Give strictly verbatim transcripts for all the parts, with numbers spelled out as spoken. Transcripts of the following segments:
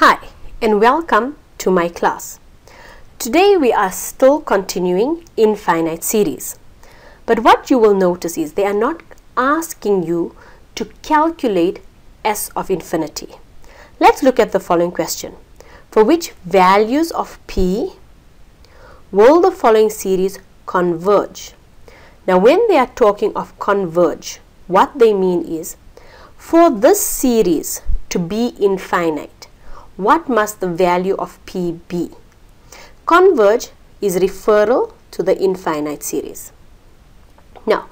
Hi and welcome to my class. Today we are still continuing infinite series. But what you will notice is they are not asking you to calculate S of infinity. Let's look at the following question. For which values of P will the following series converge? Now when they are talking of converge, what they mean is for this series to be infinite, what must the value of P be? Converge is referral to the infinite series. Now,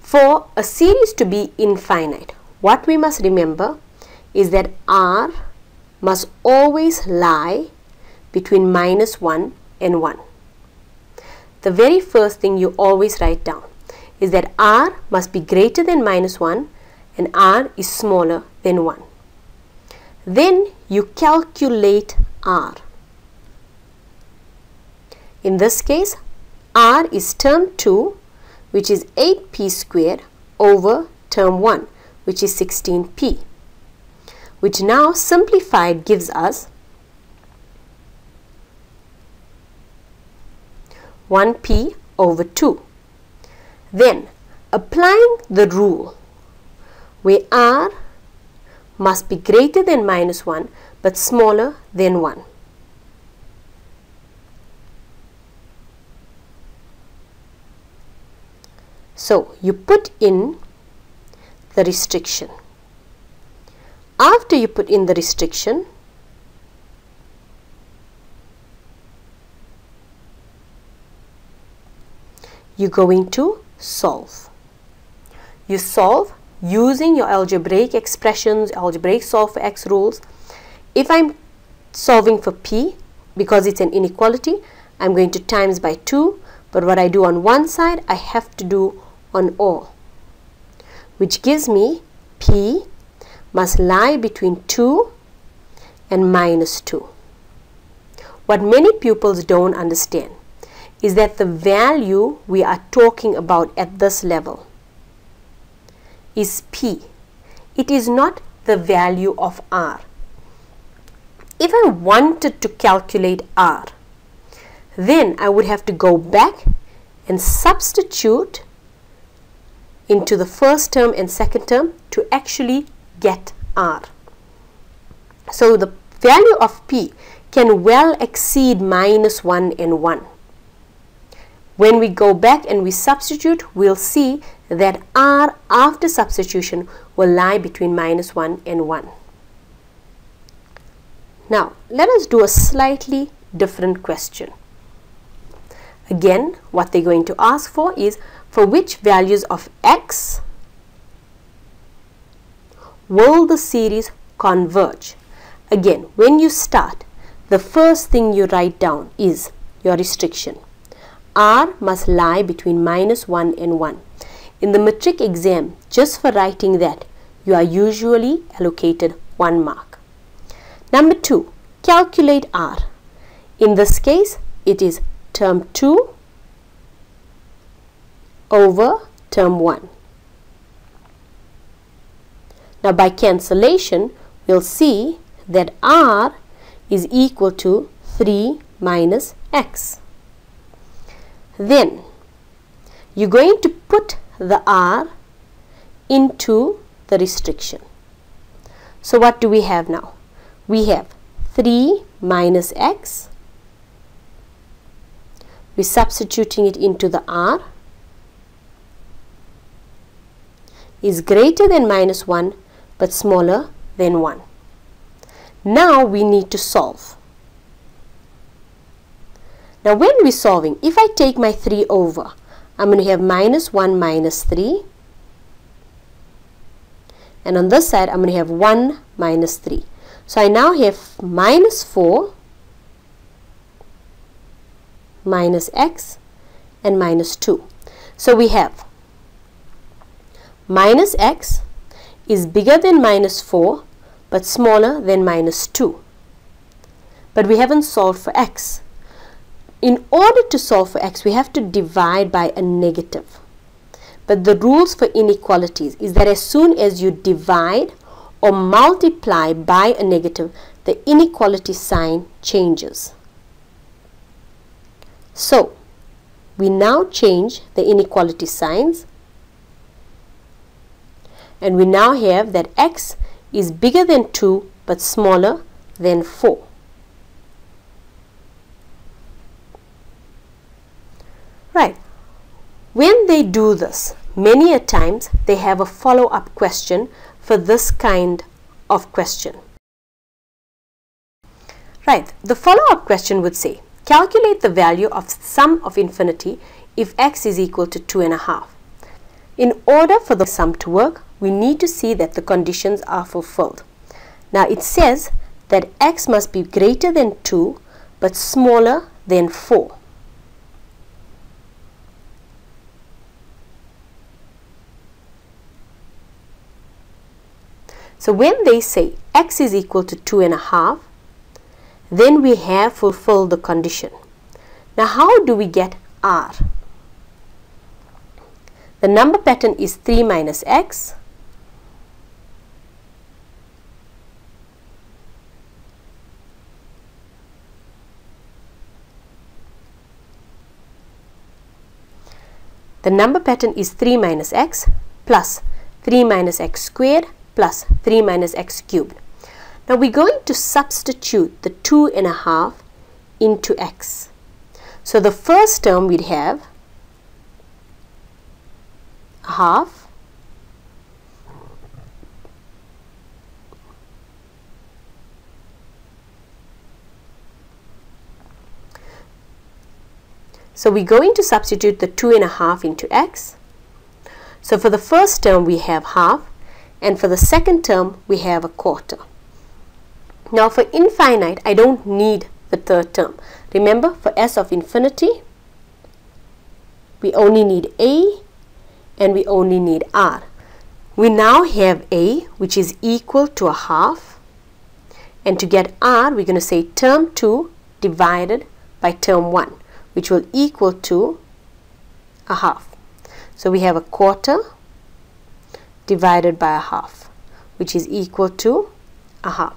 for a series to be infinite, what we must remember is that R must always lie between minus one and one. The very first thing you always write down is that R must be greater than minus one and R is smaller than one. Then you calculate R. In this case, R is term two, which is eight P squared over term one, which is sixteen P, which now simplified gives us one P over two. Then applying the rule where R must be greater than minus one but smaller than one. So you put in the restriction. After you put in the restriction, you're going to solve. You solve using your algebraic expressions, algebraic solve for x rules. If I'm solving for P, because it's an inequality, I'm going to times by two, but what I do on one side, I have to do on all, which gives me P must lie between two and minus two. What many pupils don't understand is that the value we are talking about at this level is P. It is not the value of R. If I wanted to calculate R, then I would have to go back and substitute into the first term and second term to actually get R. So the value of P can well exceed minus one and one. When we go back and we substitute, we'll see that R after substitution will lie between minus one and one. Now, let us do a slightly different question. Again, what they're going to ask for is for which values of X will the series converge? Again, when you start, the first thing you write down is your restriction. R must lie between minus one and one. In the matric exam, just for writing that, you are usually allocated one mark. Number two, calculate R. In this case, it is term two over term one. Now by cancellation, we'll see that R is equal to three minus X. Then you're going to put the R into the restriction. So what do we have now? We have three minus X. We're substituting it into the R is greater than minus one but smaller than one. Now we need to solve. Now when we're solving, if I take my three over, I'm going to have minus one minus three. And on this side, I'm going to have one minus three. So I now have minus four minus X and minus two. So we have minus X is bigger than minus four but smaller than minus two. But we haven't solved for X. In order to solve for X, we have to divide by a negative. But the rules for inequalities is that as soon as you divide or multiply by a negative, the inequality sign changes. So we now change the inequality signs, and we now have that x is bigger than two but smaller than four. Right. When they do this, many a times they have a follow-up question for this kind of question. Right. The follow-up question would say, calculate the value of sum of infinity if x is equal to two and a half. In order for the sum to work, we need to see that the conditions are fulfilled. Now it says that x must be greater than two but smaller than four. So when they say x is equal to two and a half, then we have fulfilled the condition. Now how do we get r? The number pattern is three minus x. The number pattern is three minus x plus three minus x squared plus three minus x cubed. Now we're going to substitute the two and a half into x. So the first term we'd have a half so we're going to substitute the two and a half into x. So for the first term we have half, and for the second term we have a quarter. Now for infinite I don't need the third term. Remember, for s of infinity we only need a and we only need r. We now have a, which is equal to a half, and to get r we're going to say term two divided by term one, which will equal to a half. So we have a quarter divided by a half, which is equal to a half.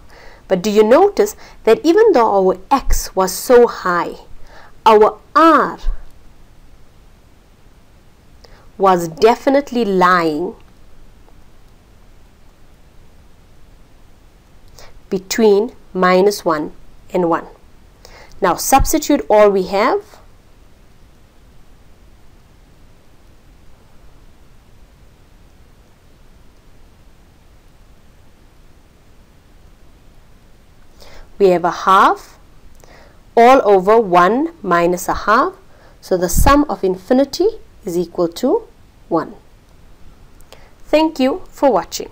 But do you notice that even though our x was so high, our r was definitely lying between minus one and one. Now substitute all we have. We have a half all over one minus a half. So the sum of infinity is equal to one. Thank you for watching.